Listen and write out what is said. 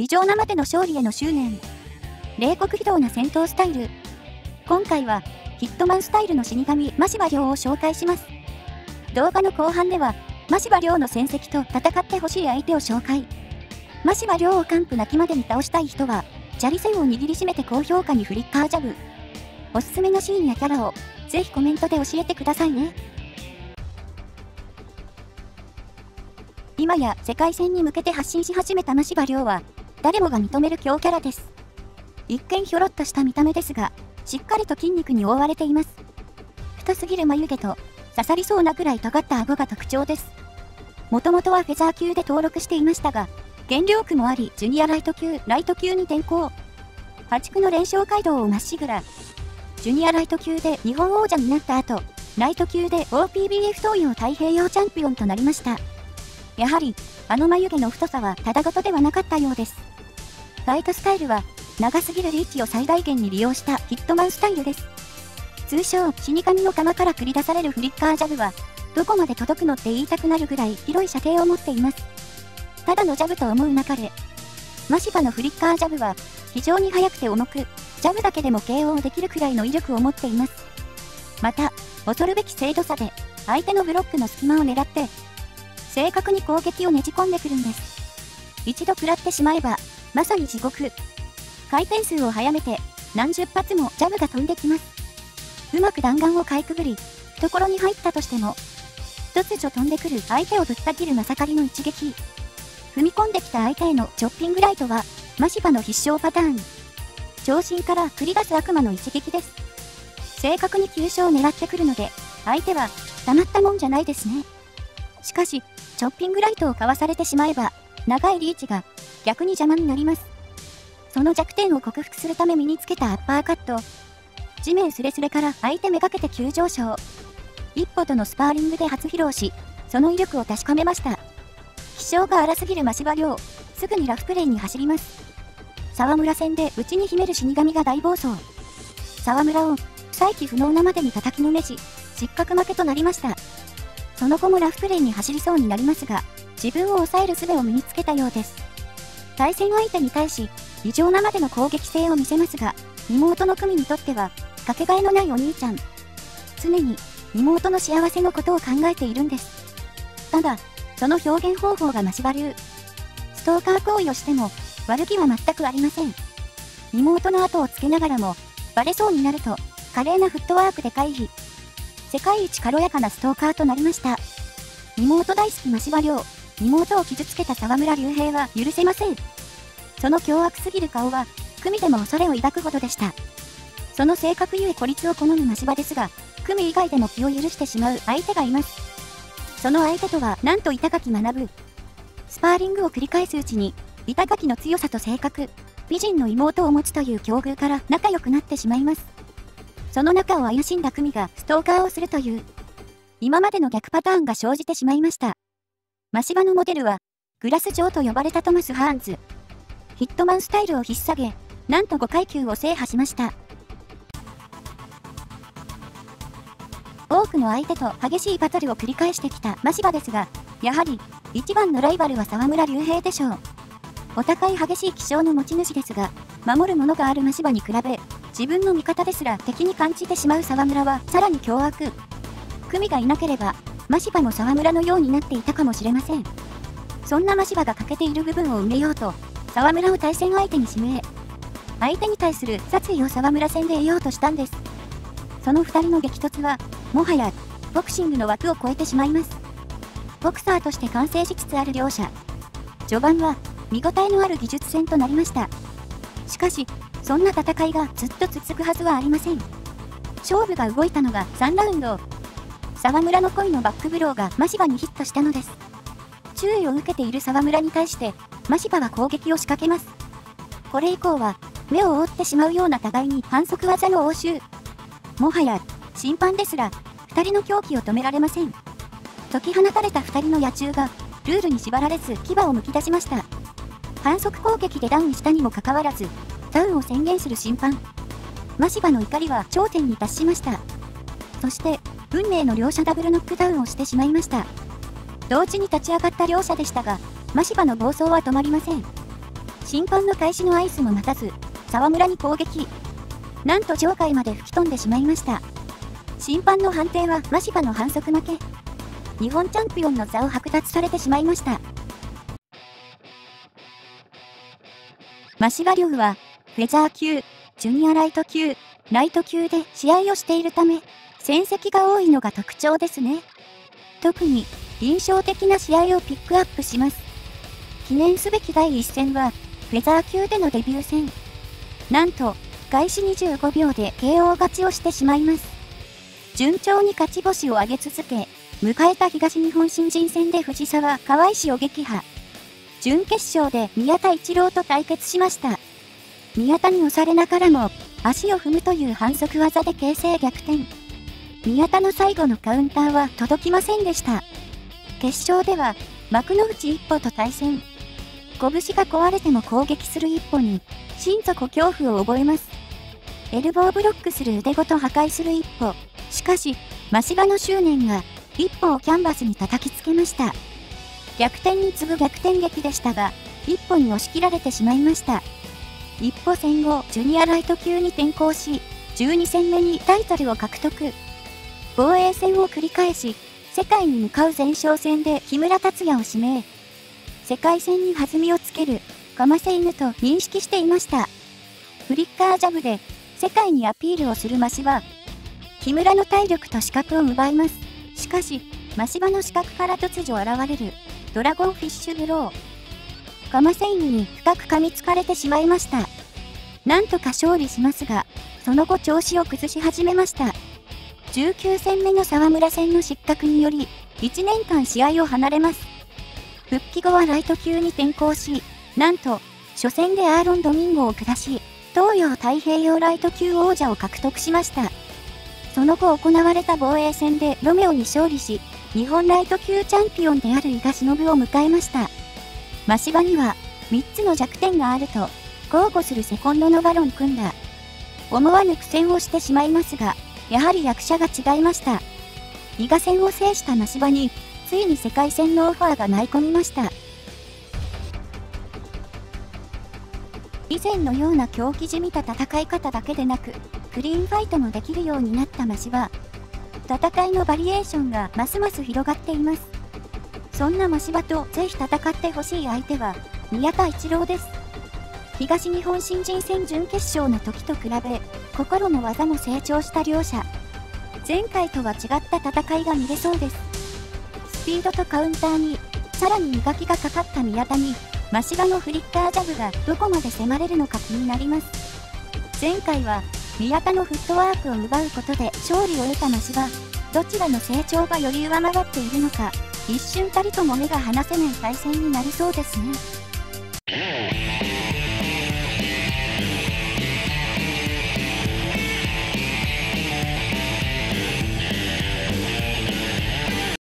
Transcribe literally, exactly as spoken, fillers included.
異常なまでの勝利への執念。冷酷非道な戦闘スタイル。今回は、ヒットマンスタイルの死神、真柴良を紹介します。動画の後半では、真柴良の戦績と戦ってほしい相手を紹介。真柴良を完膚なきまでに倒したい人は、砂利線を握りしめて高評価にフリッカージャブ。おすすめのシーンやキャラを、ぜひコメントで教えてくださいね。今や世界戦に向けて発信し始めた真柴良は、誰もが認める強キャラです。一見ひょろっとした見た目ですが、しっかりと筋肉に覆われています。太すぎる眉毛と、刺さりそうなくらい尖った顎が特徴です。もともとはフェザー級で登録していましたが、減量区もあり、ジュニアライト級、ライト級に転向。破竹の連勝街道をまっしぐら。ジュニアライト級で日本王者になった後、ライト級で オーピービーエフ 東洋太平洋チャンピオンとなりました。やはり、あの眉毛の太さはただごとではなかったようです。ファイトスタイルは、長すぎるリーチを最大限に利用したヒットマンスタイルです。通称、死神の釜から繰り出されるフリッカージャブは、どこまで届くのって言いたくなるぐらい広い射程を持っています。ただのジャブと思うなかれ。真柴のフリッカージャブは、非常に速くて重く、ジャブだけでも ケーオー できるくらいの威力を持っています。また、恐るべき精度差で、相手のブロックの隙間を狙って、正確に攻撃をねじ込んでくるんです。一度食らってしまえば、まさに地獄。回転数を早めて、何十発もジャブが飛んできます。うまく弾丸をかいくぐり、懐に入ったとしても、突如飛んでくる相手をぶった切るまさかりの一撃。踏み込んできた相手へのチョッピングライトは、真柴の必勝パターン。長身から繰り出す悪魔の一撃です。正確に急所を狙ってくるので、相手は、たまったもんじゃないですね。しかし、チョッピングライトをかわされてしまえば、長いリーチが逆に邪魔になります。その弱点を克服するため身につけたアッパーカット。地面すれすれから相手めがけて急上昇。一歩とのスパーリングで初披露し、その威力を確かめました。気性が荒すぎる真柴良、すぐにラフプレーに走ります。沢村戦で内に秘める死神が大暴走。沢村を再起不能なまでに叩きのめし、失格負けとなりました。その後もラフプレーに走りそうになりますが、自分を抑える術を身につけたようです。対戦相手に対し、異常なまでの攻撃性を見せますが、妹の久美にとっては、かけがえのないお兄ちゃん。常に、妹の幸せのことを考えているんです。ただ、その表現方法が真柴流。ストーカー行為をしても、悪気は全くありません。妹の後をつけながらも、バレそうになると、華麗なフットワークで回避。世界一軽やかなストーカーとなりました。妹大好き真柴良。妹を傷つけた沢村隆平は許せません。その凶悪すぎる顔は、久美でも恐れを抱くほどでした。その性格ゆえ孤立を好む真柴ですが、久美以外でも気を許してしまう相手がいます。その相手とは、なんと板垣学。スパーリングを繰り返すうちに、板垣の強さと性格、美人の妹を持つという境遇から仲良くなってしまいます。その中を怪しんだ久美がストーカーをするという、今までの逆パターンが生じてしまいました。真柴のモデルは、グラス嬢と呼ばれたトマス・ハーンズ。ヒットマンスタイルを引っ提げ、なんとご階級を制覇しました。多くの相手と激しいバトルを繰り返してきた真柴ですが、やはり、一番のライバルは沢村隆平でしょう。お互い激しい気性の持ち主ですが、守るものがある真柴に比べ、自分の味方ですら敵に感じてしまう沢村はさらに凶悪。久美がいなければ、真柴も沢村のようになっていたかもしれません。そんな真柴が欠けている部分を埋めようと、沢村を対戦相手に指名。相手に対する殺意を沢村戦で得ようとしたんです。そのふたりの激突は、もはや、ボクシングの枠を超えてしまいます。ボクサーとして完成しつつある両者。序盤は、見応えのある技術戦となりました。しかし、そんな戦いがずっと続くはずはありません。勝負が動いたのがさんラウンド。沢村の恋のバックブローが真柴にヒットしたのです。注意を受けている沢村に対して、真柴は攻撃を仕掛けます。これ以降は、目を覆ってしまうような互いに反則技の応酬。もはや、審判ですら、二人の狂気を止められません。解き放たれた二人の野獣が、ルールに縛られず牙を剥き出しました。反則攻撃でダウンしたにもかかわらず、ダウンを宣言する審判。真柴の怒りは頂点に達しました。そして、運命の両者ダブルノックダウンをしてしまいました。同時に立ち上がった両者でしたが、真柴の暴走は止まりません。審判の開始の合図も待たず、沢村に攻撃。なんと場外まで吹き飛んでしまいました。審判の判定はマシバの反則負け。日本チャンピオンの座を剥奪されてしまいました。マシバリョウは、フェザー級、ジュニアライト級、ライト級で試合をしているため、戦績が多いのが特徴ですね。特に、印象的な試合をピックアップします。記念すべき第一戦は、フェザー級でのデビュー戦。なんと、開始にじゅうごびょうで ケーオー 勝ちをしてしまいます。順調に勝ち星を挙げ続け、迎えた東日本新人戦で藤沢・川合氏を撃破。準決勝で宮田一郎と対決しました。宮田に押されながらも、足を踏むという反則技で形勢逆転。宮田の最後のカウンターは届きませんでした。決勝では、幕の内一歩と対戦。拳が壊れても攻撃する一歩に、心底恐怖を覚えます。エルボーブロックする腕ごと破壊する一歩。しかし、マシバの執念が、一歩をキャンバスに叩きつけました。逆転に次ぐ逆転劇でしたが、一歩に押し切られてしまいました。一歩戦後、ジュニアライト級に転向し、じゅうにせんめにタイトルを獲得。防衛戦を繰り返し、世界に向かう前哨戦で木村達也を指名。世界戦に弾みをつける、かませ犬と認識していました。フリッカージャブで、世界にアピールをするマシバ。木村の体力と視覚を奪います。しかし、マシバの視覚から突如現れる、ドラゴンフィッシュブロー。かませ犬に深く噛みつかれてしまいました。なんとか勝利しますが、その後調子を崩し始めました。じゅうきゅうせんめの沢村戦の失格により、いちねんかん試合を離れます。復帰後はライト級に転向し、なんと、初戦でアーロン・ドミンゴを下し、東洋太平洋ライト級王者を獲得しました。その後行われた防衛戦でロメオに勝利し、日本ライト級チャンピオンである伊賀忍を迎えました。マシバには、みっつの弱点があると、豪語するセコンドのバロン組んだ。思わぬ苦戦をしてしまいますが、やはり役者が違いました。伊賀戦を制したマシバに、ついに世界戦のオファーが舞い込みました。以前のような狂気じみた戦い方だけでなく、クリーンファイトもできるようになったマシバ。戦いのバリエーションがますます広がっています。そんなマシバとぜひ戦ってほしい相手は、宮田一郎です。東日本新人戦準決勝の時と比べ、心の技も成長した両者。前回とは違った戦いが見れそうです。スピードとカウンターに、さらに磨きがかかった宮田に、マシバのフリッカージャブがどこまで迫れるのか気になります。前回は、宮田のフットワークを奪うことで勝利を得たマシバ、どちらの成長がより上回っているのか、一瞬たりとも目が離せない対戦になりそうですね。